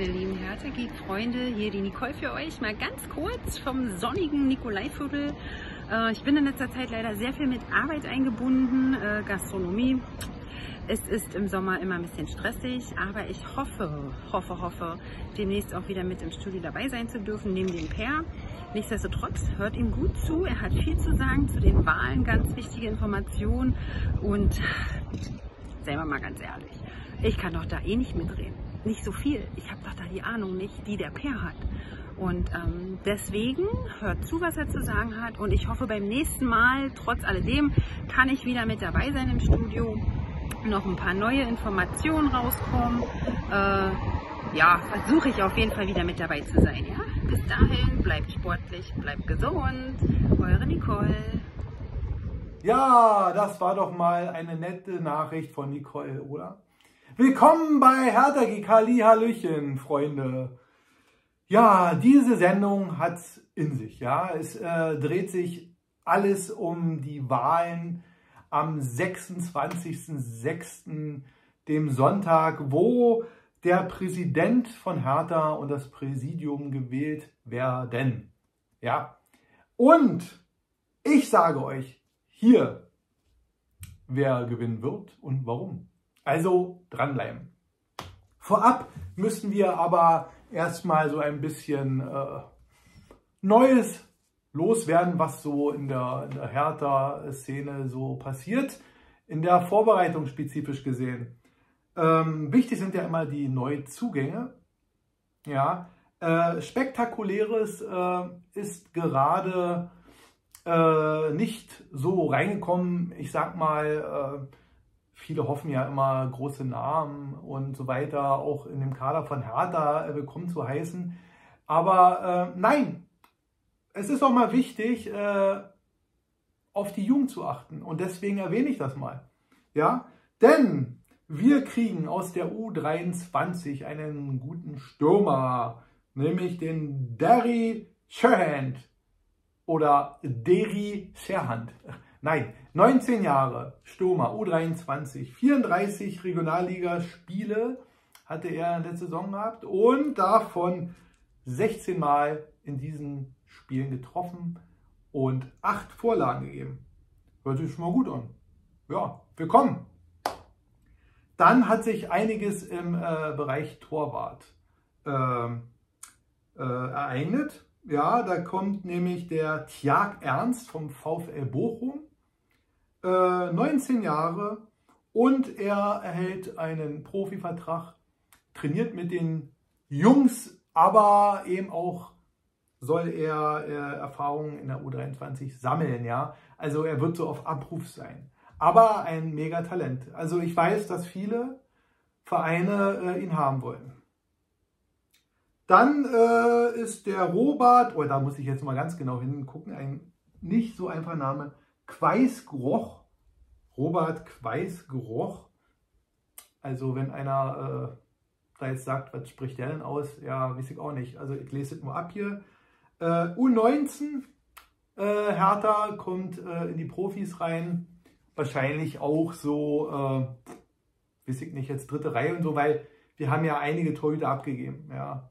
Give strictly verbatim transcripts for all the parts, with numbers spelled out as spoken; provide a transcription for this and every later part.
meine lieben Hertha Geek-Freunde, hier die Nicole für euch, mal ganz kurz vom sonnigen Nikolaiviertel. Ich bin in letzter Zeit leider sehr viel mit Arbeit eingebunden, Gastronomie. Es ist im Sommer immer ein bisschen stressig, aber ich hoffe, hoffe, hoffe, demnächst auch wieder mit im Studio dabei sein zu dürfen, neben dem Pair. Nichtsdestotrotz hört ihm gut zu, er hat viel zu sagen zu den Wahlen, ganz wichtige Informationen und seien wir mal ganz ehrlich, ich kann doch da eh nicht mitreden. Nicht so viel. Ich habe doch da die Ahnung nicht, die der Pair hat. Und ähm, deswegen hört zu, was er zu sagen hat. Und ich hoffe, beim nächsten Mal, trotz alledem, kann ich wieder mit dabei sein im Studio. Noch ein paar neue Informationen rauskommen. Äh, ja, versuche ich auf jeden Fall wieder mit dabei zu sein. Ja? Bis dahin, bleibt sportlich, bleibt gesund. Eure Nicole. Ja, das war doch mal eine nette Nachricht von Nicole, oder? Willkommen bei Hertha Geek, Hallihallöchen, Freunde. Ja, diese Sendung hat's in sich, ja. Es äh, dreht sich alles um die Wahlen am sechsundzwanzigsten sechsten, dem Sonntag, wo der Präsident von Hertha und das Präsidium gewählt werden. Ja, und ich sage euch, hier, wer gewinnen wird und warum. Also dranbleiben. Vorab müssen wir aber erstmal so ein bisschen äh, Neues loswerden, was so in der, in der Hertha-Szene so passiert. In der Vorbereitung spezifisch gesehen. Ähm, wichtig sind ja immer die Neuzugänge. Ja, äh, Spektakuläres äh, ist gerade Äh, nicht so reingekommen. Ich sag mal, äh, viele hoffen ja immer große Namen und so weiter, auch in dem Kader von Hertha äh, willkommen zu heißen. Aber äh, nein, es ist auch mal wichtig, äh, auf die Jugend zu achten. Und deswegen erwähne ich das mal. Ja, denn wir kriegen aus der U dreiundzwanzig einen guten Stürmer, nämlich den Deri Scherhand. Oder Deri Scherhand. Nein, neunzehn Jahre, Stürmer, U dreiundzwanzig, vierunddreißig Regionalligaspiele hatte er in der Saison gehabt und davon sechzehn Mal in diesen Spielen getroffen und acht Vorlagen gegeben. Hört sich schon mal gut an. Ja, willkommen. Dann hat sich einiges im äh, Bereich Torwart äh, äh, ereignet. Ja, da kommt nämlich der Tjark Ernst vom VfL Bochum, äh, neunzehn Jahre, und er erhält einen Profivertrag, trainiert mit den Jungs, aber eben auch soll er äh, Erfahrungen in der U dreiundzwanzig sammeln, ja. Also er wird so auf Abruf sein, aber ein Megatalent. Also ich weiß, dass viele Vereine äh, ihn haben wollen. Dann äh, ist der Robert, oh, da muss ich jetzt mal ganz genau hingucken, ein nicht so einfacher Name, Quais-Groch, Robert Quais-Groch. Also wenn einer äh, da jetzt sagt, was spricht der denn aus? Ja, weiß ich auch nicht. Also ich lese es nur ab hier. Äh, U neunzehn, äh, Hertha kommt äh, in die Profis rein. Wahrscheinlich auch so, äh, weiß ich nicht, jetzt dritte Reihe und so, weil wir haben ja einige Torhüter abgegeben, ja.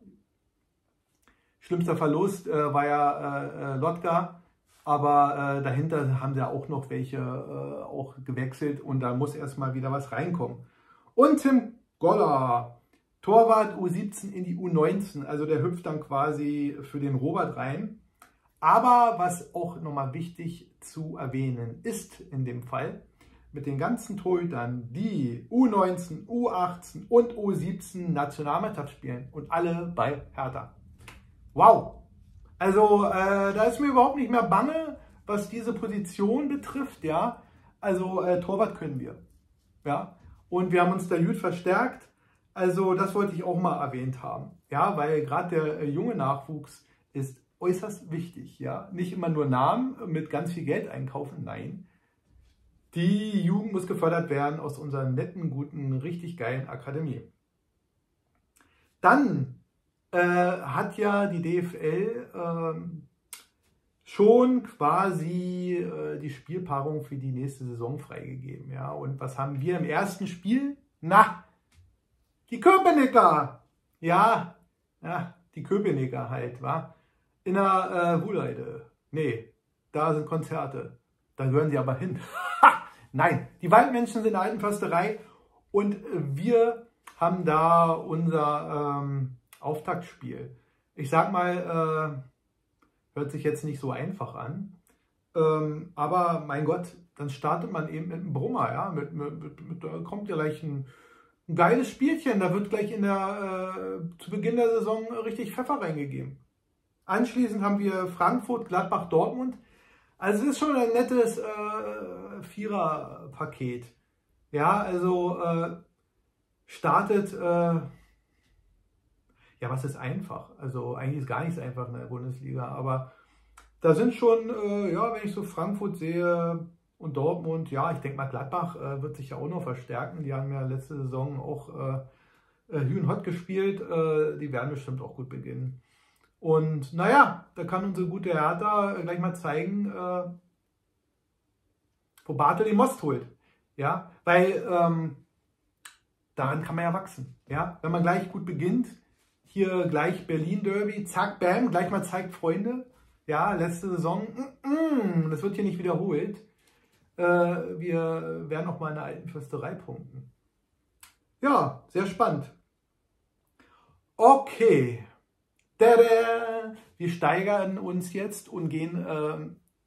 Schlimmster Verlust äh, war ja äh, Lotka, aber äh, dahinter haben sie ja auch noch welche äh, auch gewechselt und da muss erstmal wieder was reinkommen. Und Tim Goller, Torwart U siebzehn in die U neunzehn, also der hüpft dann quasi für den Robert rein. Aber was auch nochmal wichtig zu erwähnen ist in dem Fall, mit den ganzen Torhütern, die U neunzehn, U achtzehn und U siebzehn Nationalmannschaft spielen und alle bei Hertha. Wow! Also äh, da ist mir überhaupt nicht mehr bange, was diese Position betrifft, ja. Also äh, Torwart können wir, ja. Und wir haben uns da gut verstärkt. Also das wollte ich auch mal erwähnt haben, ja, weil gerade der äh, junge Nachwuchs ist äußerst wichtig, ja. Nicht immer nur Namen mit ganz viel Geld einkaufen, nein. Die Jugend muss gefördert werden aus unserer netten, guten, richtig geilen Akademie. Dann Äh, hat ja die D F L ähm, schon quasi äh, die Spielpaarung für die nächste Saison freigegeben. Ja? Und was haben wir im ersten Spiel? Na, die Köpenicker! Ja, ja, die Köpenicker halt, wa? In der äh, Wuhleide. Nee, da sind Konzerte. Da gehören sie aber hin. Nein, die Waldmenschen sind in der Altenförsterei und wir haben da unser ähm, Auftaktspiel. Ich sag mal, äh, hört sich jetzt nicht so einfach an, ähm, aber mein Gott, dann startet man eben mit einem Brummer, ja, mit, mit, mit, mit, da kommt ja gleich ein, ein geiles Spielchen, da wird gleich in der, äh, zu Beginn der Saison richtig Pfeffer reingegeben. Anschließend haben wir Frankfurt, Gladbach, Dortmund. Also es ist schon ein nettes äh, Vierer-Paket. Ja, also äh, startet, äh, ja, was ist einfach? Also eigentlich ist gar nichts einfach in der Bundesliga, aber da sind schon, äh, ja, wenn ich so Frankfurt sehe und Dortmund, ja, ich denke mal Gladbach äh, wird sich ja auch noch verstärken. Die haben ja letzte Saison auch äh, Hü und Hott gespielt, äh, die werden bestimmt auch gut beginnen. Und naja, da kann unsere gute Hertha gleich mal zeigen, äh, wo Bartel den Most holt. Ja? Weil ähm, daran kann man ja wachsen. Ja? Wenn man gleich gut beginnt, hier gleich Berlin-Derby, zack, bam, gleich mal zeigt Freunde. Ja, letzte Saison, mm, mm, das wird hier nicht wiederholt. Äh, wir werden auch mal in der Altenförsterei punkten. Ja, sehr spannend. Okay. Tada! Wir steigern uns jetzt und gehen äh,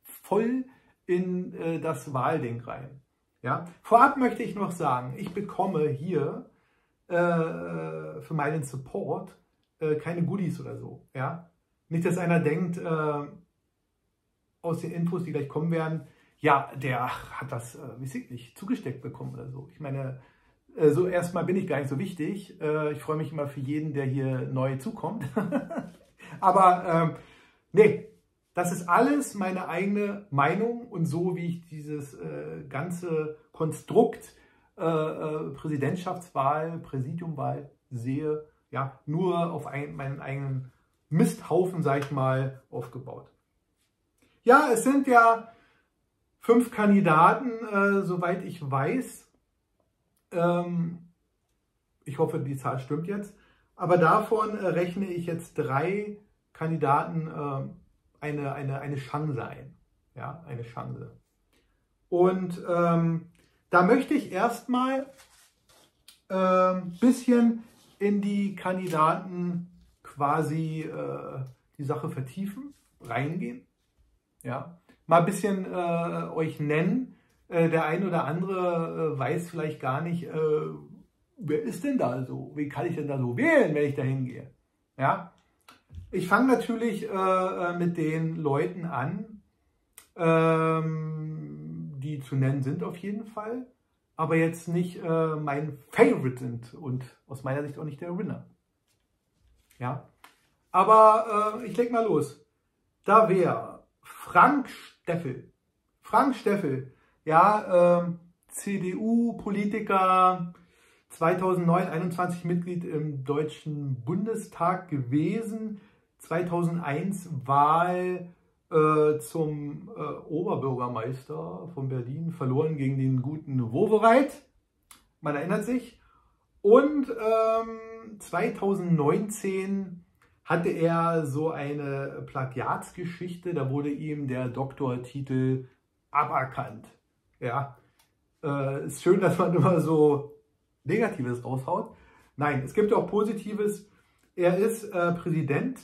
voll in äh, das Wahlding rein. Ja? Vorab möchte ich noch sagen, ich bekomme hier äh, für meinen Support äh, keine Goodies oder so. Ja? Nicht, dass einer denkt, äh, aus den Infos, die gleich kommen werden, ja, der hat das, äh, weiß ich nicht, zugesteckt bekommen oder so. Ich meine, so erstmal bin ich gar nicht so wichtig. Ich freue mich immer für jeden, der hier neu zukommt. Aber ähm, nee, das ist alles meine eigene Meinung und so, wie ich dieses äh, ganze Konstrukt äh, äh, Präsidentschaftswahl, Präsidiumwahl sehe, ja, nur auf ein, meinen eigenen Misthaufen, sag ich mal, aufgebaut. Ja, es sind ja fünf Kandidaten, äh, soweit ich weiß. Ich hoffe, die Zahl stimmt jetzt. Aber davon rechne ich jetzt drei Kandidaten eine, eine, eine Chance ein. Ja, eine Chance. Und ähm, da möchte ich erstmal ein ähm, bisschen in die Kandidaten quasi äh, die Sache vertiefen, reingehen. Ja, mal ein bisschen äh, euch nennen. Der ein oder andere weiß vielleicht gar nicht, äh, wer ist denn da so? Wie kann ich denn da so wählen, wenn ich da hingehe? Ja? Ich fange natürlich äh, mit den Leuten an, ähm, die zu nennen sind auf jeden Fall, aber jetzt nicht äh, mein Favorite sind und aus meiner Sicht auch nicht der Winner. Ja? Aber äh, ich leg mal los. Da wäre Frank Steffel. Frank Steffel. Ja, ähm, C D U-Politiker, zweitausendneun, einundzwanzig Mitglied im Deutschen Bundestag gewesen, zweitausendeins Wahl äh, zum äh, Oberbürgermeister von Berlin, verloren gegen den guten Wowereit, man erinnert sich. Und ähm, zweitausendneunzehn hatte er so eine Plagiatsgeschichte, da wurde ihm der Doktortitel aberkannt. Ja, äh, ist schön, dass man immer so Negatives raushaut. Nein, es gibt auch Positives. Er ist äh, Präsident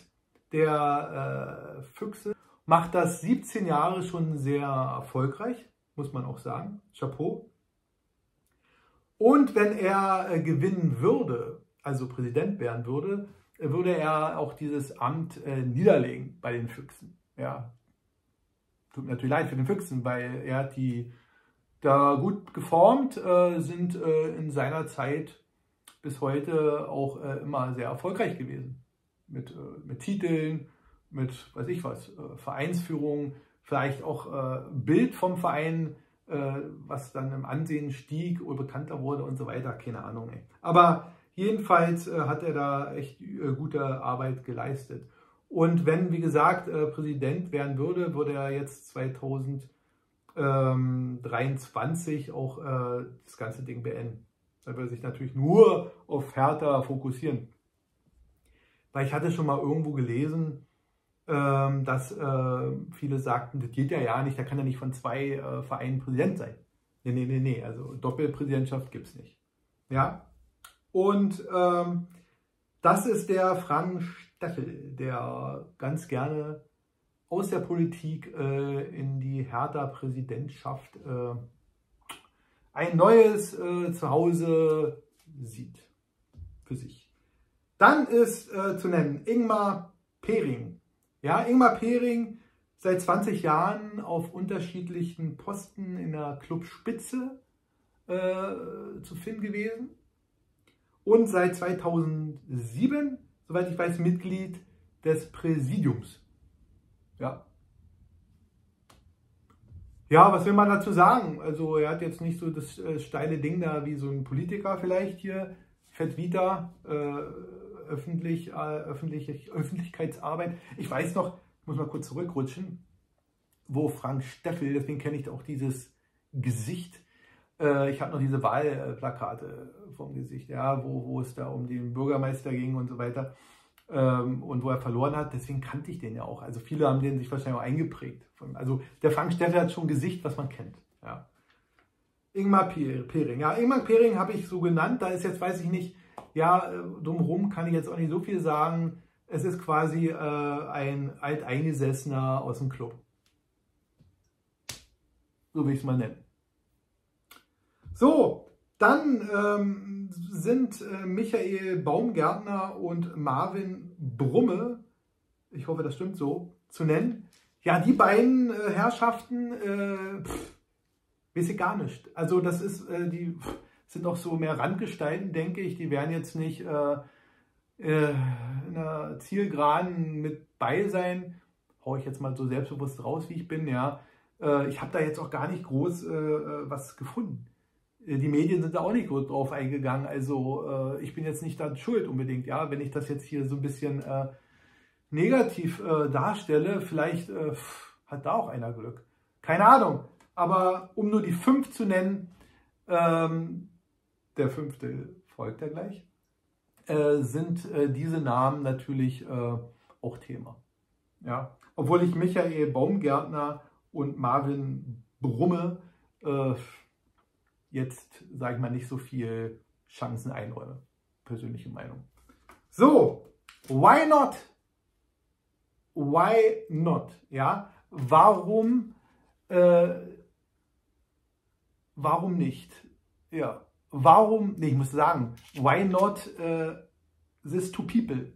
der äh, Füchse, macht das siebzehn Jahre schon sehr erfolgreich, muss man auch sagen. Chapeau. Und wenn er äh, gewinnen würde, also Präsident werden würde, äh, würde er auch dieses Amt äh, niederlegen bei den Füchsen. Ja, tut mir natürlich leid für den Füchsen, weil er hat die da gut geformt, äh, sind äh, in seiner Zeit bis heute auch äh, immer sehr erfolgreich gewesen. Mit, äh, mit Titeln, mit, weiß ich was, äh, Vereinsführung, vielleicht auch äh, Bild vom Verein, äh, was dann im Ansehen stieg oder bekannter wurde und so weiter, keine Ahnung. Ey. Aber jedenfalls äh, hat er da echt äh, gute Arbeit geleistet. Und wenn, wie gesagt, äh, Präsident werden würde, würde er jetzt zweitausenddreiundzwanzig auch äh, das ganze Ding beenden. Da würde er sich natürlich nur auf Hertha fokussieren. Weil ich hatte schon mal irgendwo gelesen, ähm, dass äh, viele sagten, das geht ja ja nicht, da kann ja nicht von zwei äh, Vereinen Präsident sein. Nee, nee, nee, nee, also Doppelpräsidentschaft gibt es nicht. Ja, und ähm, das ist der Frank Steffel, der ganz gerne aus der Politik äh, in die Hertha-Präsidentschaft äh, ein neues äh, Zuhause sieht für sich. Dann ist äh, zu nennen Ingmar Pering. Ja, Ingmar Pering seit zwanzig Jahren auf unterschiedlichen Posten in der Clubspitze äh, zu finden gewesen und seit zweitausendsieben, soweit ich weiß, Mitglied des Präsidiums. Ja. Ja, was will man dazu sagen? Also er hat jetzt nicht so das äh, steile Ding da wie so ein Politiker vielleicht hier, Fedvita, äh, öffentlich, äh, öffentlich, Öffentlichkeitsarbeit. Ich weiß noch, ich muss mal kurz zurückrutschen, wo Frank Steffel, deswegen kenne ich auch dieses Gesicht, äh, ich habe noch diese Wahlplakate vom Gesicht, ja, wo, wo es da um den Bürgermeister ging und so weiter ähm, und wo er verloren hat, deswegen kannte ich den ja auch. Also viele haben den sich wahrscheinlich auch eingeprägt. Also der Frank Steffel hat schon ein Gesicht, was man kennt, ja. Ingmar Pering. Ja, Ingmar Pering habe ich so genannt. Da ist jetzt, weiß ich nicht, ja, drumherum kann ich jetzt auch nicht so viel sagen. Es ist quasi äh, ein Alteingesessener aus dem Club. So will ich es mal nennen. So, dann ähm, sind äh, Michael Baumgärtner und Marvin Brumme, ich hoffe, das stimmt so, zu nennen. Ja, die beiden äh, Herrschaften, äh, pff, weiß ich gar nicht. Also das ist, äh, die sind auch so mehr Randgestalten, denke ich. Die werden jetzt nicht äh, äh, in der Zielgeraden mit bei sein. Hau ich jetzt mal so selbstbewusst raus, wie ich bin. Ja, äh, ich habe da jetzt auch gar nicht groß äh, was gefunden. Die Medien sind da auch nicht gut drauf eingegangen. Also äh, ich bin jetzt nicht daran schuld unbedingt. Ja, wenn ich das jetzt hier so ein bisschen äh, negativ äh, darstelle, vielleicht äh, hat da auch einer Glück. Keine Ahnung. Aber um nur die fünf zu nennen, ähm, der fünfte folgt ja gleich, äh, sind äh, diese Namen natürlich äh, auch Thema. Ja? Obwohl ich Michael Baumgärtner und Marvin Brumme äh, jetzt, sage ich mal, nicht so viel Chancen einräume. Persönliche Meinung. So, why not? Why not? Ja? Warum äh, Warum nicht? Ja, warum, nee, ich muss sagen, why not äh, this to people?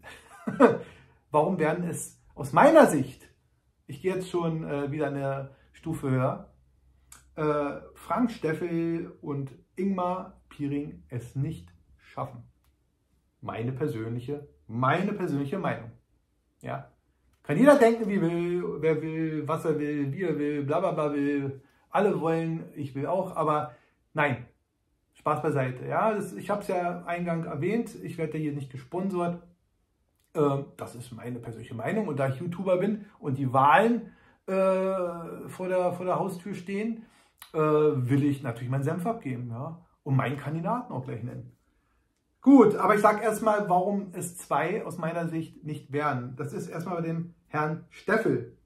Warum werden es aus meiner Sicht, ich gehe jetzt schon äh, wieder eine Stufe höher, äh, Frank Steffel und Ingmar Pering es nicht schaffen? Meine persönliche, meine persönliche Meinung. Ja, kann jeder denken, wie will, wer will, was er will, wie er will, bla bla bla will. Alle wollen, ich will auch, aber nein, Spaß beiseite. Ja, das, ich habe es ja eingangs erwähnt, ich werde hier nicht gesponsert. Ähm, das ist meine persönliche Meinung und da ich YouTuber bin und die Wahlen äh, vor, der, vor der Haustür stehen, äh, will ich natürlich meinen Senf abgeben, ja, und meinen Kandidaten auch gleich nennen. Gut, aber ich sage erstmal, warum es zwei aus meiner Sicht nicht werden. Das ist erstmal bei dem Herrn Steffel.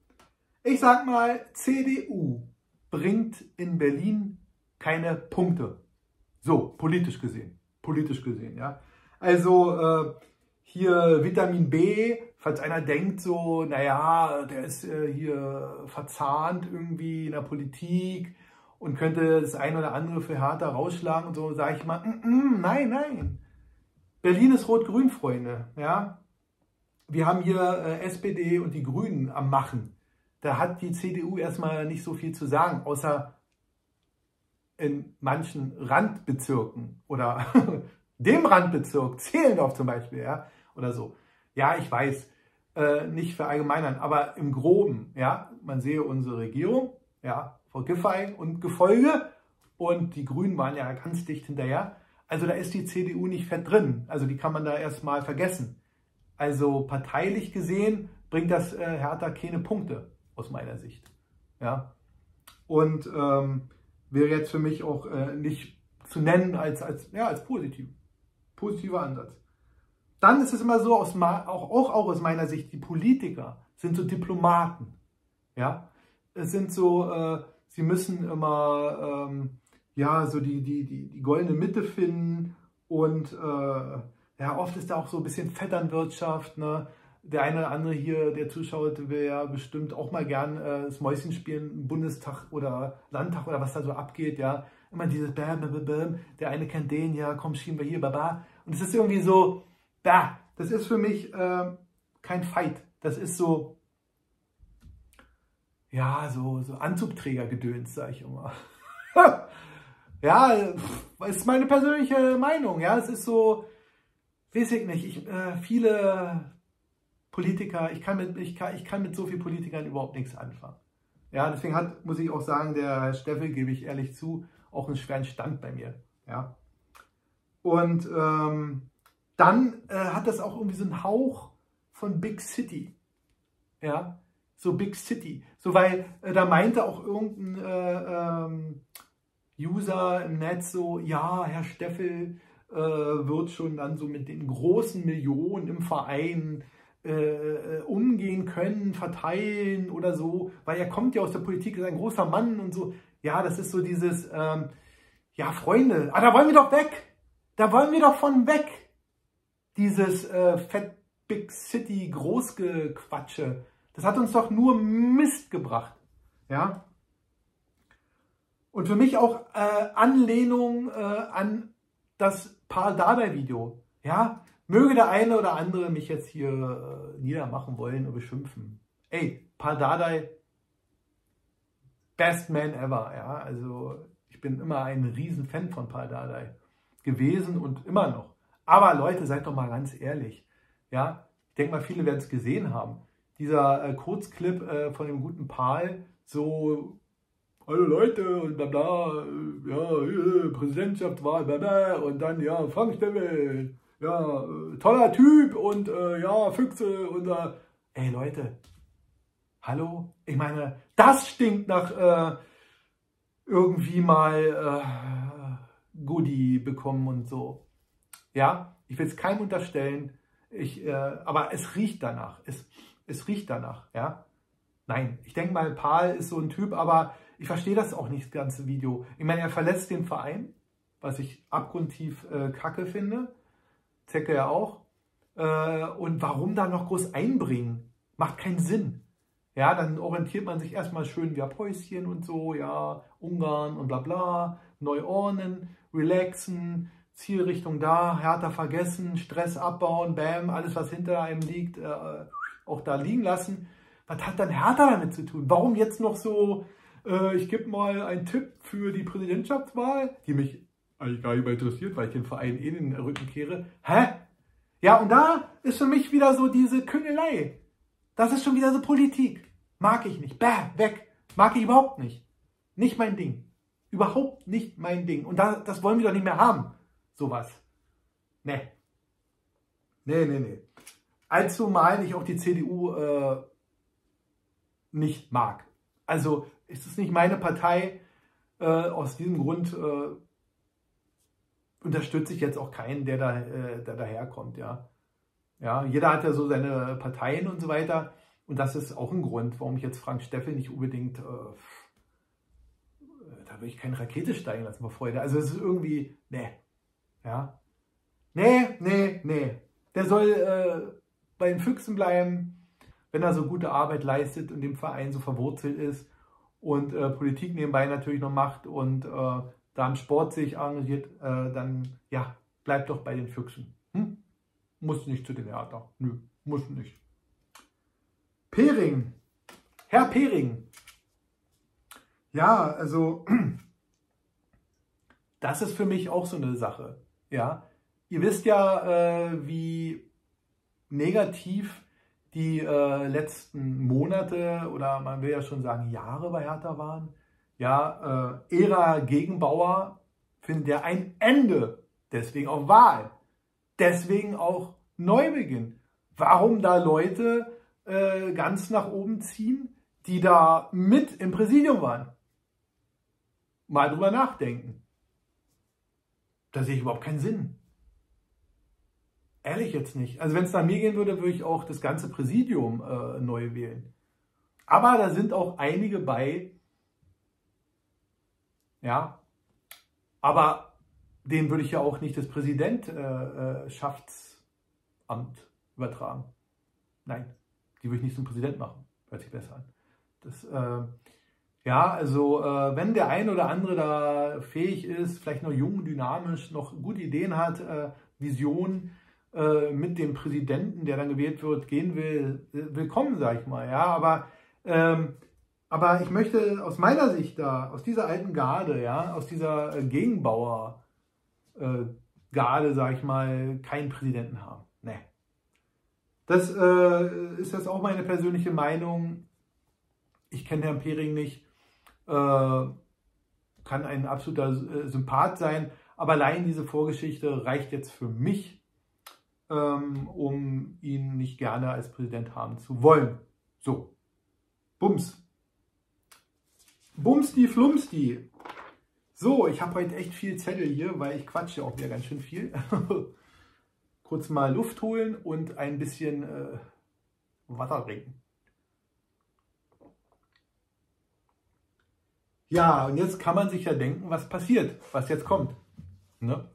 Ich sage mal, C D U bringt in Berlin keine Punkte. So, politisch gesehen. Politisch gesehen, ja. Also äh, hier Vitamin B, falls einer denkt so, naja, der ist äh, hier verzahnt irgendwie in der Politik und könnte das ein oder andere für Hertha rausschlagen und so, sage ich mal, mm, mm, nein, nein. Berlin ist rot-grün, Freunde, ja. Wir haben hier äh, S P D und die Grünen am Machen. Da hat die C D U erstmal nicht so viel zu sagen, außer in manchen Randbezirken oder dem Randbezirk, Zehlendorf zum Beispiel, ja, oder so. Ja, ich weiß, äh, nicht verallgemeinern, aber im Groben, ja, man sehe unsere Regierung, ja, Frau Giffey und Gefolge und die Grünen waren ja ganz dicht hinterher. Also da ist die C D U nicht fett drin, also die kann man da erstmal vergessen. Also parteilich gesehen bringt das äh, Hertha keine Punkte. Aus meiner Sicht. Ja. Und ähm, wäre jetzt für mich auch äh, nicht zu nennen als, als, ja, als positiv. Positiver Ansatz. Dann ist es immer so, aus, auch, auch aus meiner Sicht, die Politiker sind so Diplomaten. Ja? Es sind so, äh, sie müssen immer ähm, ja, so die, die, die, die goldene Mitte finden und äh, ja, oft ist da auch so ein bisschen Vetternwirtschaft. Ne? Der eine oder andere hier, der zuschaut, will ja bestimmt auch mal gern äh, das Mäuschen spielen im Bundestag oder Landtag oder was da so abgeht. Ja? Immer dieses Bäm, Bäm, Bäm, der eine kennt den, ja, komm, schieben wir hier, Baba. Und es ist irgendwie so, ja, das ist für mich äh, kein Fight. Das ist so, ja, so, so Anzugträgergedöns, sage ich immer. Ja, ist meine persönliche Meinung. Ja, es ist so, weiß ich nicht, ich, äh, viele Politiker, ich kann, mit, ich, kann, ich kann mit so vielen Politikern überhaupt nichts anfangen. Ja, deswegen hat, muss ich auch sagen, der Herr Steffel, gebe ich ehrlich zu, auch einen schweren Stand bei mir. Ja. Und ähm, dann äh, hat das auch irgendwie so einen Hauch von Big City. Ja, so Big City. So, weil äh, da meinte auch irgendein äh, ähm, User im Netz so, ja, Herr Steffel äh, wird schon dann so mit den großen Millionen im Verein äh, umgehen können, verteilen oder so, weil er kommt ja aus der Politik, ist ein großer Mann und so. Ja, das ist so dieses, ähm, ja, Freunde, ah, da wollen wir doch weg. Da wollen wir doch von weg. Dieses äh, Fat Big City Großgequatsche, das hat uns doch nur Mist gebracht. Ja? Und für mich auch äh, Anlehnung äh, an das Pál Dárdai Video. Ja? Möge der eine oder andere mich jetzt hier äh, niedermachen wollen und beschimpfen. Ey, Pál Dárdai, best man ever. Ja? Also ich bin immer ein Riesenfan von Pál Dárdai gewesen und immer noch. Aber Leute, seid doch mal ganz ehrlich. Ja? Ich denke mal, viele werden es gesehen haben. Dieser äh, Kurzclip äh, von dem guten Pál, so, hallo Leute und bla bla, ja, äh, Präsidentschaftswahl, bla bla, und dann, ja, Frank Steffel, ja, äh, toller Typ und äh, ja, Füchse und äh, ey Leute, hallo? Ich meine, das stinkt nach äh, irgendwie mal äh, Goodie bekommen und so. Ja, ich will es keinem unterstellen, ich, äh, aber es riecht danach. Es, es riecht danach, ja. Nein, ich denke mal, Pál ist so ein Typ, aber ich verstehe das auch nicht, das ganze Video. Ich meine, er verlässt den Verein, was ich abgrundtief äh, kacke finde. Zecke ja auch. Äh, und warum da noch groß einbringen? Macht keinen Sinn. Ja, dann orientiert man sich erstmal schön wie Päuschen und so, ja, Ungarn und bla bla, neu ordnen, relaxen. Zielrichtung da, Hertha vergessen, Stress abbauen, bam, alles was hinter einem liegt, äh, auch da liegen lassen. Was hat dann Hertha damit zu tun? Warum jetzt noch so, äh, ich gebe mal einen Tipp für die Präsidentschaftswahl, die mich eigentlich gar nicht mehr interessiert, weil ich den Verein eh in den Rücken kehre. Hä? Ja, und da ist für mich wieder so diese Küngelei. Das ist schon wieder so Politik. Mag ich nicht. Bäh, weg. Mag ich überhaupt nicht. Nicht mein Ding. Überhaupt nicht mein Ding. Und da, das wollen wir doch nicht mehr haben. Sowas. Ne. Ne, ne, ne. Allzumal ich auch die C D U äh, nicht mag. Also ist es nicht meine Partei. Äh, aus diesem Grund äh, unterstütze ich jetzt auch keinen, der da äh, der daherkommt. Ja? Ja, jeder hat ja so seine Parteien und so weiter. Und das ist auch ein Grund, warum ich jetzt Frank Steffel nicht unbedingt... Äh, da will ich keine Rakete steigen lassen, vor Freude. Also es ist irgendwie... Ne. Ja. Nee, nee, nee. Der soll äh, bei den Füchsen bleiben, wenn er so gute Arbeit leistet und dem Verein so verwurzelt ist und äh, Politik nebenbei natürlich noch macht und äh, da im Sport sich engagiert, äh, dann ja, bleibt doch bei den Füchsen. Hm? Muss nicht zu den Hertha. Nö, muss nicht. Pering. Herr Pering. Ja, also das ist für mich auch so eine Sache. Ja, ihr wisst ja, äh, wie negativ die äh, letzten Monate oder man will ja schon sagen Jahre bei Hertha waren. Ja, äh, Ära Gegenbauer findet ja ein Ende. Deswegen auch Wahl. Deswegen auch Neubeginn. Warum da Leute äh, ganz nach oben ziehen, die da mit im Präsidium waren? Mal drüber nachdenken. Da sehe ich überhaupt keinen Sinn. Ehrlich jetzt nicht. Also wenn es nach mir gehen würde, würde ich auch das ganze Präsidium äh, neu wählen. Aber da sind auch einige bei, ja, aber denen würde ich ja auch nicht das Präsidentschaftsamt übertragen. Nein, die würde ich nicht zum Präsident machen. Hört sich besser an. Das, äh, ja, also äh, wenn der ein oder andere da fähig ist, vielleicht noch jung, dynamisch, noch gute Ideen hat, äh, Visionen, mit dem Präsidenten, der dann gewählt wird, gehen will, willkommen, sag ich mal. Ja, aber, ähm, aber ich möchte aus meiner Sicht da, aus dieser alten Garde, ja, aus dieser Gegenbauer-Garde, äh, sag ich mal, keinen Präsidenten haben. Nee. Das äh, ist jetzt auch meine persönliche Meinung. Ich kenne Herrn Pering nicht. Äh, kann ein absoluter äh, Sympath sein, aber allein diese Vorgeschichte reicht jetzt für mich, um ihn nicht gerne als Präsident haben zu wollen. So. Bums. Bumsti Flumsti. So, ich habe heute echt viel Zettel hier, weil ich quatsche auch wieder ganz schön viel. Kurz mal Luft holen und ein bisschen äh, Wasser trinken. Ja, und jetzt kann man sich ja denken, was passiert, was jetzt kommt. Ne?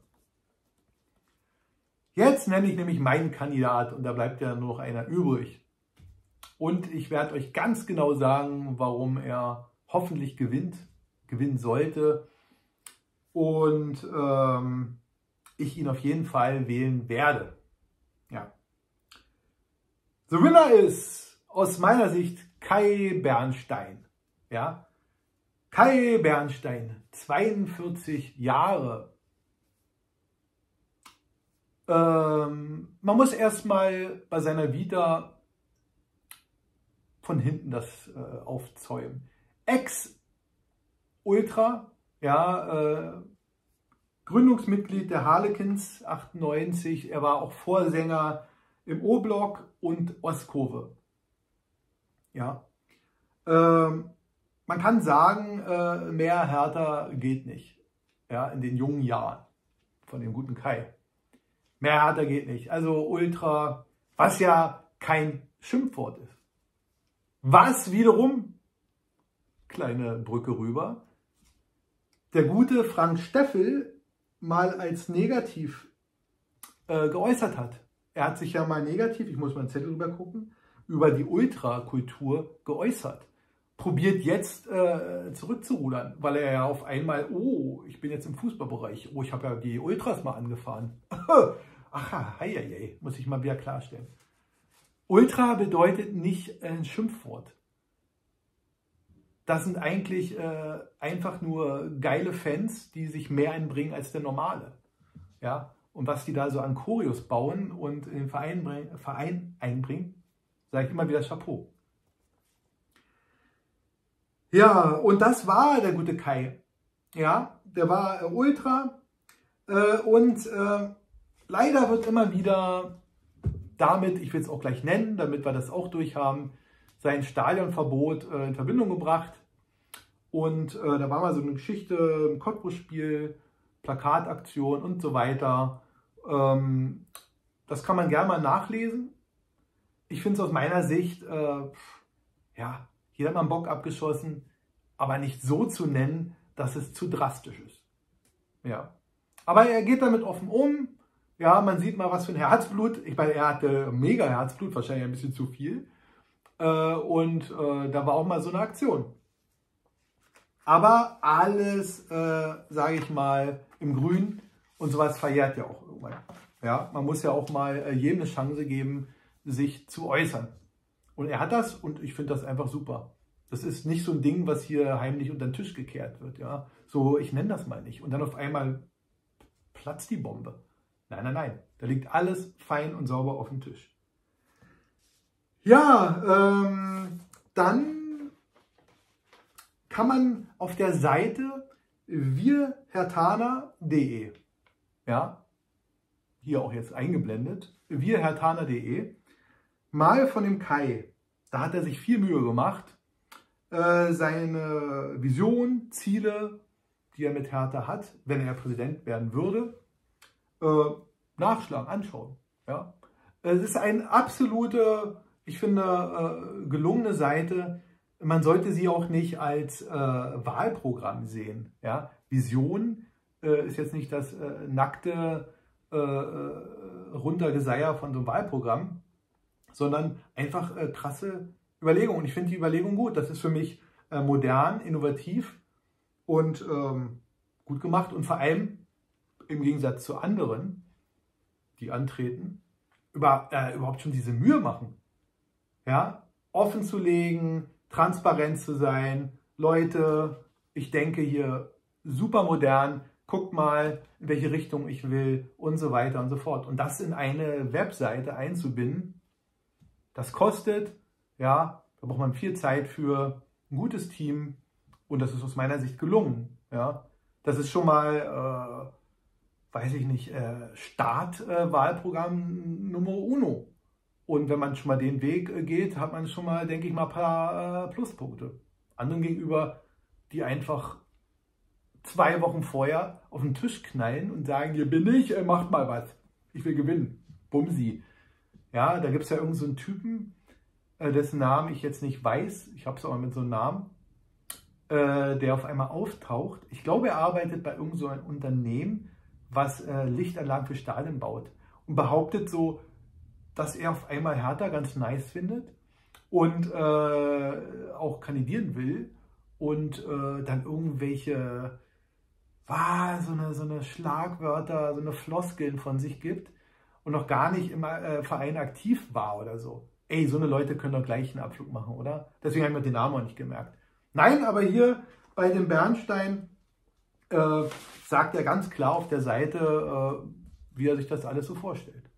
Jetzt nenne ich nämlich meinen Kandidat und da bleibt ja nur noch einer übrig. Und ich werde euch ganz genau sagen, warum er hoffentlich gewinnt, gewinnen sollte. Und ähm, ich ihn auf jeden Fall wählen werde. Ja. The winner ist aus meiner Sicht Kai Bernstein. Ja. Kai Bernstein, zweiundvierzig Jahre. Ähm, man muss erstmal bei seiner Vita von hinten das äh, aufzäumen. Ex-Ultra, ja, äh, Gründungsmitglied der Harlekins achtundneunzig, er war auch Vorsänger im O-Block und Ostkurve. Ja. Ähm, man kann sagen, äh, mehr Hertha geht nicht, ja, in den jungen Jahren von dem guten Kai. Mehr Hertha geht nicht. Also Ultra, was ja kein Schimpfwort ist. Was wiederum, kleine Brücke rüber, der gute Frank Steffel mal als negativ äh, geäußert hat. Er hat sich ja mal negativ, ich muss mal einen Zettel drüber gucken, über die Ultra-Kultur geäußert. Probiert jetzt äh, zurückzurudern, weil er ja auf einmal, oh, ich bin jetzt im Fußballbereich, oh, ich habe ja die Ultras mal angefahren. Aha, hei, hei, muss ich mal wieder klarstellen. Ultra bedeutet nicht ein Schimpfwort. Das sind eigentlich äh, einfach nur geile Fans, die sich mehr einbringen als der normale. Ja? Und was die da so an Choreos bauen und in den Verein, bring, Verein einbringen, sage ich immer wieder Chapeau. Ja, und das war der gute Kai. Ja, der war äh, Ultra äh, und... Äh, leider wird immer wieder damit, ich will es auch gleich nennen, damit wir das auch durchhaben, sein Stadionverbot äh, in Verbindung gebracht. Und äh, da war mal so eine Geschichte, ein Cottbus-Spiel, Plakataktion und so weiter. Ähm, das kann man gerne mal nachlesen. Ich finde es aus meiner Sicht, äh, ja, jeder hat mal einen Bock abgeschossen, aber nicht so zu nennen, dass es zu drastisch ist. Ja. Aber er geht damit offen um. Ja, man sieht mal, was für ein Herzblut. Ich meine, er hatte mega Herzblut, wahrscheinlich ein bisschen zu viel. Äh, und äh, da war auch mal so eine Aktion. Aber alles, äh, sage ich mal, im Grün und sowas verjährt ja auch irgendwann. Ja, man muss ja auch mal äh, jedem eine Chance geben, sich zu äußern. Und er hat das und ich finde das einfach super. Das ist nicht so ein Ding, was hier heimlich unter den Tisch gekehrt wird. Ja, so, ich nenne das mal nicht. Und dann auf einmal platzt die Bombe. Nein, nein, nein. Da liegt alles fein und sauber auf dem Tisch. Ja, ähm, dann kann man auf der Seite wir herthaner punkt de, ja, hier auch jetzt eingeblendet, wir herthaner punkt de, mal von dem Kai, da hat er sich viel Mühe gemacht, äh, seine Vision, Ziele, die er mit Hertha hat, wenn er Präsident werden würde, nachschlagen, anschauen. Ja. Es ist eine absolute, ich finde, gelungene Seite. Man sollte sie auch nicht als äh, Wahlprogramm sehen. Ja? Vision äh, ist jetzt nicht das äh, nackte äh, Runtergeseier von so einem Wahlprogramm, sondern einfach äh, krasse Überlegungen. Und ich finde die Überlegung gut. Das ist für mich äh, modern, innovativ und ähm, gut gemacht. Und vor allem im Gegensatz zu anderen, die antreten, über, äh, überhaupt schon diese Mühe machen. Ja? Offen zu legen, transparent zu sein. Leute, ich denke hier super modern, guckt mal, in welche Richtung ich will und so weiter und so fort. Und das in eine Webseite einzubinden, das kostet, ja, da braucht man viel Zeit für ein gutes Team und das ist aus meiner Sicht gelungen. Ja. Das ist schon mal, äh, weiß ich nicht, äh, Start-Wahlprogramm äh, Nummer Uno. Und wenn man schon mal den Weg geht, hat man schon mal, denke ich mal, ein paar äh, Pluspunkte. Anderen gegenüber, die einfach zwei Wochen vorher auf den Tisch knallen und sagen, hier bin ich, äh, macht mal was. Ich will gewinnen. Bumsi. Ja, da gibt es ja irgend so einen Typen, äh, dessen Namen ich jetzt nicht weiß. Ich habe es aber mit so einem Namen, äh, der auf einmal auftaucht. Ich glaube, er arbeitet bei irgend so einem Unternehmen, was äh, Lichtanlagen für Stadien baut. Und behauptet so, dass er auf einmal Hertha ganz nice findet und äh, auch kandidieren will und äh, dann irgendwelche wow, so, eine, so eine Schlagwörter, so eine Floskeln von sich gibt und noch gar nicht im äh, Verein aktiv war oder so. Ey, so eine Leute können doch gleich einen Abflug machen, oder? Deswegen habe ich mir den Namen auch nicht gemerkt. Nein, aber hier bei dem Bernstein äh, sagt er ganz klar auf der Seite, äh, wie er sich das alles so vorstellt.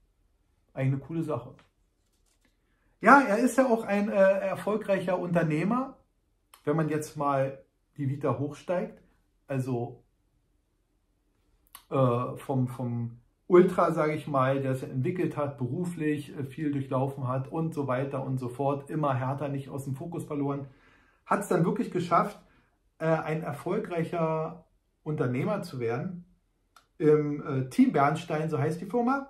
Eine coole Sache. Ja, er ist ja auch ein äh, erfolgreicher Unternehmer, wenn man jetzt mal die Vita hochsteigt, also äh, vom, vom Ultra, sage ich mal, der es entwickelt hat, beruflich viel durchlaufen hat und so weiter und so fort, immer Hertha nicht aus dem Fokus verloren, hat es dann wirklich geschafft, äh, ein erfolgreicher Unternehmer zu werden. Im äh, Team Bernstein, so heißt die Firma,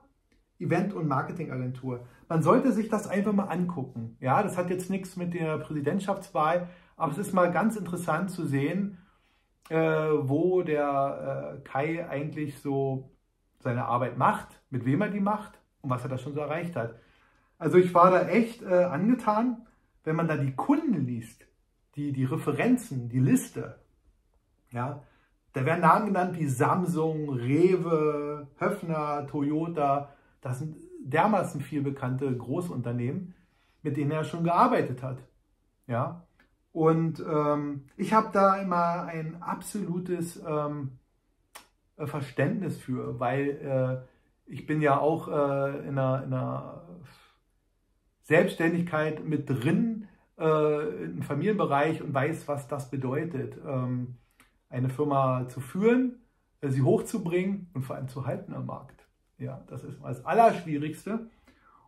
Event- und Marketingagentur. Man sollte sich das einfach mal angucken. Ja, das hat jetzt nichts mit der Präsidentschaftswahl, aber es ist mal ganz interessant zu sehen, äh, wo der äh, Kai eigentlich so seine Arbeit macht, mit wem er die macht und was er da schon so erreicht hat. Also ich war da echt äh, angetan, wenn man da die Kunden liest, die, die Referenzen, die Liste. Ja, da werden Namen genannt wie Samsung, Rewe, Höffner, Toyota. Das sind dermaßen viel bekannte Großunternehmen, mit denen er schon gearbeitet hat. Ja? Und ähm, ich habe da immer ein absolutes ähm, Verständnis für, weil äh, ich bin ja auch äh, in, einer, in einer Selbstständigkeit mit drin, äh, im Familienbereich und weiß, was das bedeutet, ähm, eine Firma zu führen, äh, sie hochzubringen und vor allem zu halten am Markt. Ja, das ist das Allerschwierigste.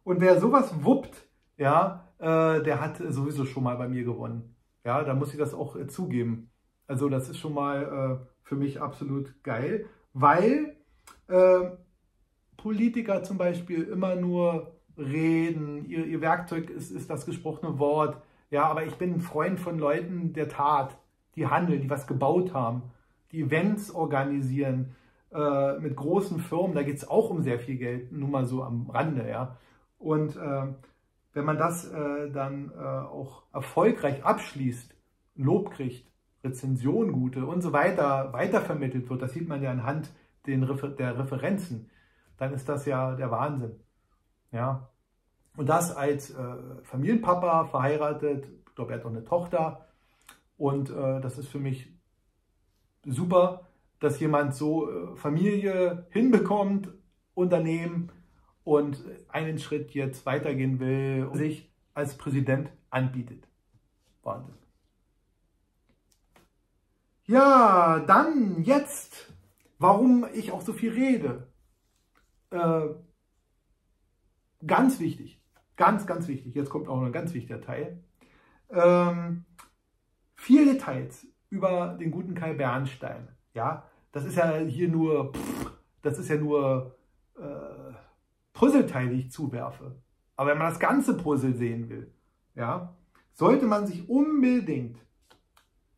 Und wer sowas wuppt, ja, äh, der hat sowieso schon mal bei mir gewonnen. Ja, da muss ich das auch äh, zugeben. Also das ist schon mal äh, für mich absolut geil, weil äh, Politiker zum Beispiel immer nur reden, ihr, ihr Werkzeug ist, ist das gesprochene Wort. Ja, aber ich bin ein Freund von Leuten der Tat, die handeln, die was gebaut haben, die Events organisieren, mit großen Firmen, da geht es auch um sehr viel Geld, nur mal so am Rande, ja. Und äh, wenn man das äh, dann äh, auch erfolgreich abschließt, Lob kriegt, Rezension gute und so weiter, weitervermittelt wird, das sieht man ja anhand den Refer der Referenzen, dann ist das ja der Wahnsinn, ja. Und das als äh, Familienpapa, verheiratet, ich glaube, er hat auch eine Tochter und äh, das ist für mich super, dass jemand so Familie hinbekommt, Unternehmen und einen Schritt jetzt weitergehen will und sich als Präsident anbietet. Wahnsinn. Ja, dann jetzt, warum ich auch so viel rede. Äh, ganz wichtig, ganz, ganz wichtig. Jetzt kommt auch noch ein ganz wichtiger Teil. Ähm, vier Details über den guten Kai Bernstein. Ja, das ist ja hier nur, pff, das ist ja nur äh, Puzzleteil, die ich zuwerfe. Aber wenn man das ganze Puzzle sehen will, ja, sollte man sich unbedingt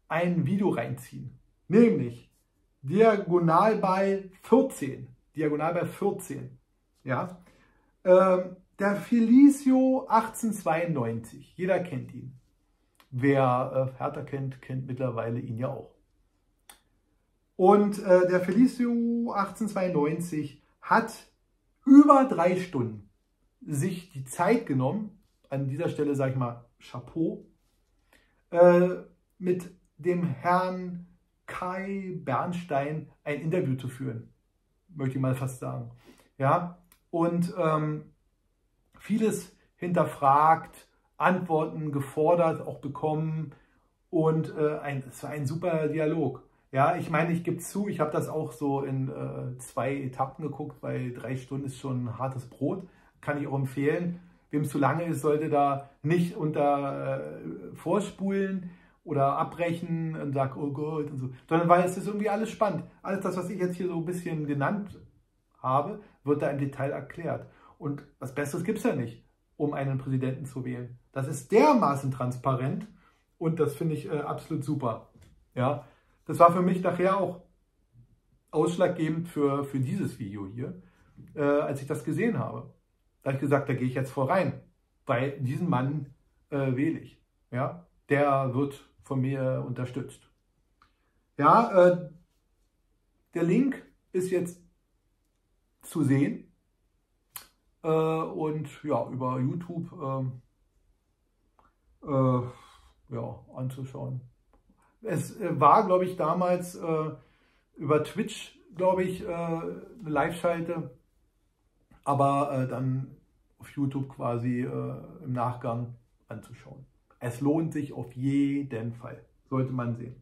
ein Video reinziehen. Nämlich Diagonal bei vierzehn. Diagonal bei vierzehn. Ja. Ähm, der Felicio achtzehnhundertzweiundneunzig. Jeder kennt ihn. Wer äh, Hertha kennt, kennt mittlerweile ihn ja auch. Und äh, der Felicio achtzehnhundertzweiundneunzig hat über drei Stunden sich die Zeit genommen, an dieser Stelle sage ich mal Chapeau, äh, mit dem Herrn Kai Bernstein ein Interview zu führen, möchte ich mal fast sagen. Ja, und ähm, vieles hinterfragt, Antworten gefordert, auch bekommen, und äh, ein, es war ein super Dialog. Ja, ich meine, ich gebe zu, ich habe das auch so in äh, zwei Etappen geguckt, weil drei Stunden ist schon hartes Brot. Kann ich auch empfehlen. Wem es zu lange ist, sollte da nicht unter äh, vorspulen oder abbrechen und sagt, oh Gott und so. Sondern weil es ist irgendwie alles spannend. Alles das, was ich jetzt hier so ein bisschen genannt habe, wird da im Detail erklärt. Und was Besseres gibt es ja nicht, um einen Präsidenten zu wählen. Das ist dermaßen transparent und das finde ich äh, absolut super. Ja. Das war für mich nachher auch ausschlaggebend für, für dieses Video hier, äh, als ich das gesehen habe. Da habe ich gesagt, da gehe ich jetzt voll rein, weil diesen Mann äh, wähle ich. Ja? Der wird von mir unterstützt. Ja, äh, der Link ist jetzt zu sehen äh, und ja, über YouTube äh, äh, ja, anzuschauen. Es war, glaube ich, damals äh, über Twitch, glaube ich, äh, eine Live-Schalte, aber äh, dann auf YouTube quasi äh, im Nachgang anzuschauen. Es lohnt sich auf jeden Fall, sollte man sehen.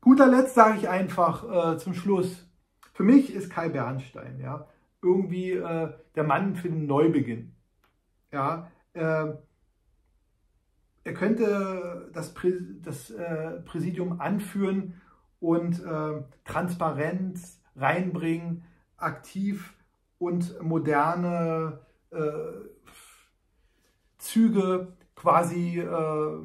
Guter Letzt sage ich einfach äh, zum Schluss, für mich ist Kai Bernstein, ja, irgendwie äh, der Mann für den Neubeginn. Ja, äh, er könnte das, Prä das äh, Präsidium anführen und äh, Transparenz reinbringen, aktiv und moderne äh, Züge quasi äh,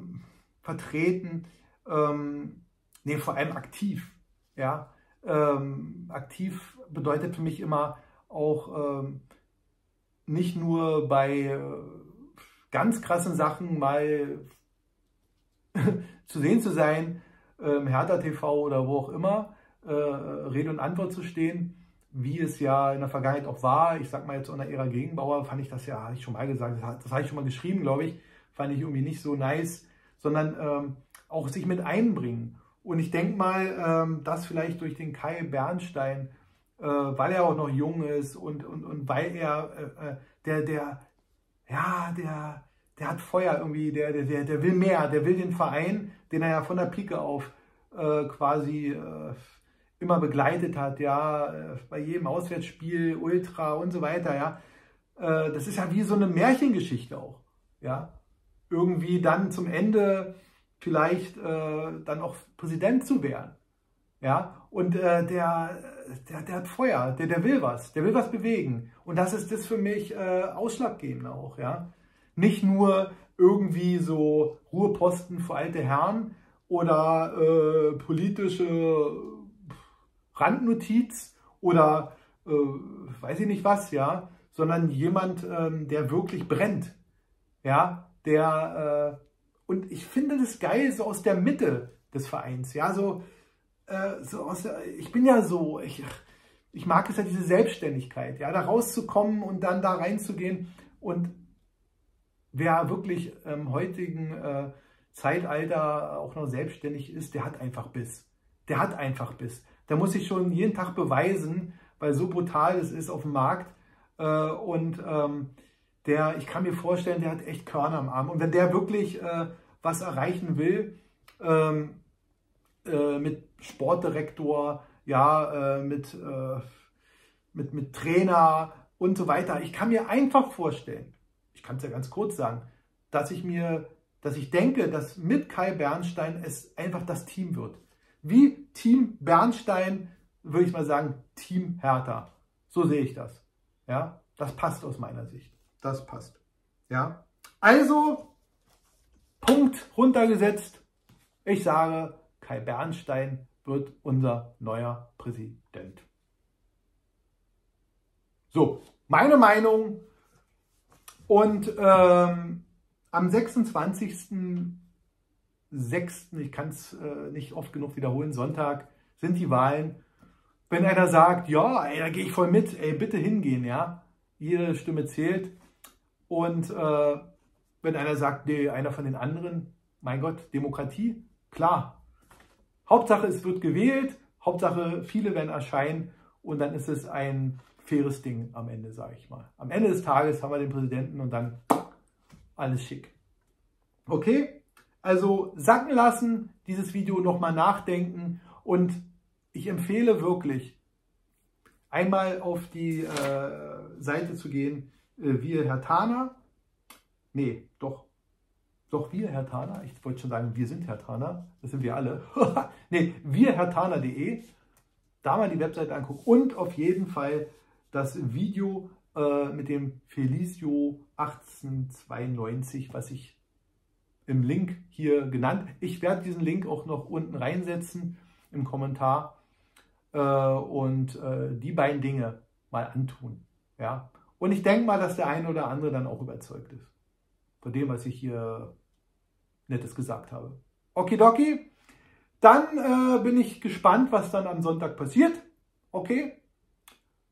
vertreten. Ähm, nee, vor allem aktiv. Ja? Ähm, aktiv bedeutet für mich immer auch ähm, nicht nur bei äh, ganz krassen Sachen mal zu sehen zu sein, im Hertha T V oder wo auch immer, äh, Rede und Antwort zu stehen, wie es ja in der Vergangenheit auch war. Ich sag mal jetzt unter Ära Gegenbauer fand ich das ja, habe ich schon mal gesagt, das habe ich schon mal geschrieben, glaube ich, fand ich irgendwie nicht so nice, sondern ähm, auch sich mit einbringen. Und ich denke mal, ähm, dass vielleicht durch den Kai Bernstein, äh, weil er auch noch jung ist und, und, und weil er äh, der, der Ja, der, der hat Feuer irgendwie, der, der, der will mehr, der will den Verein, den er ja von der Pike auf äh, quasi äh, immer begleitet hat, ja, äh, bei jedem Auswärtsspiel, Ultra und so weiter, ja. Äh, das ist ja wie so eine Märchengeschichte auch, ja. Irgendwie dann zum Ende vielleicht äh, dann auch Präsident zu werden, ja. Und äh, der, der, der hat Feuer, der, der will was, der will was bewegen. Und das ist das für mich äh, ausschlaggebend auch, ja. Nicht nur irgendwie so Ruheposten für alte Herren oder äh, politische Randnotiz oder äh, weiß ich nicht was, ja, sondern jemand, ähm, der wirklich brennt, ja, der, äh, und ich finde das geil, so aus der Mitte des Vereins, ja, so, äh, so aus der, ich bin ja so, ich, ich mag es ja, diese Selbstständigkeit, ja, da rauszukommen und dann da reinzugehen. Und wer wirklich im heutigen äh, Zeitalter auch noch selbstständig ist, der hat einfach Biss. Der hat einfach Biss. Der muss sich schon jeden Tag beweisen, weil so brutal es ist auf dem Markt. Äh, und ähm, der, ich kann mir vorstellen, der hat echt Körner am Arm. Und wenn der wirklich äh, was erreichen will, ähm, äh, mit Sportdirektor, ja, äh, mit, äh, mit, mit Trainer und so weiter. Ich kann mir einfach vorstellen, ich kann es ja ganz kurz sagen, dass ich mir, dass ich denke, dass mit Kai Bernstein es einfach das Team wird. Wie Team Bernstein, würde ich mal sagen, Team Hertha. So sehe ich das. Ja, Das passt aus meiner Sicht. Das passt. Ja. Also, Punkt runtergesetzt. Ich sage, Kai Bernstein wird unser neuer Präsident. So, meine Meinung. Und ähm, am sechsundzwanzigsten sechsten, ich kann es äh, nicht oft genug wiederholen, Sonntag sind die Wahlen. Wenn einer sagt, ja, ey, da gehe ich voll mit, ey, bitte hingehen, ja. Jede Stimme zählt. Und äh, wenn einer sagt, nee, einer von den anderen, mein Gott, Demokratie, klar. Hauptsache, es wird gewählt, Hauptsache, viele werden erscheinen und dann ist es ein faires Ding am Ende, sage ich mal. Am Ende des Tages haben wir den Präsidenten und dann alles schick. Okay? Also sacken lassen, dieses Video nochmal nachdenken und ich empfehle wirklich, einmal auf die äh, Seite zu gehen, äh, wir Herthaner, nee, doch, doch wir Herthaner, ich wollte schon sagen, wir sind Herthaner, das sind wir alle, nee, wir herthaner punkt de, da mal die Webseite angucken und auf jeden Fall das Video äh, mit dem Felicio achtzehnhundertzweiundneunzig, was ich im Link hier genannt. Ich werde diesen Link auch noch unten reinsetzen im Kommentar äh, und äh, die beiden Dinge mal antun. Ja? Und ich denke mal, dass der eine oder andere dann auch überzeugt ist von dem, was ich hier Nettes gesagt habe. Okidoki. Dann äh, bin ich gespannt, was dann am Sonntag passiert. Okay.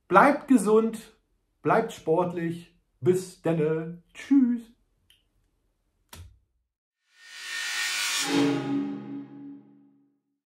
Bleibt gesund, bleibt sportlich. Bis dann. Tschüss.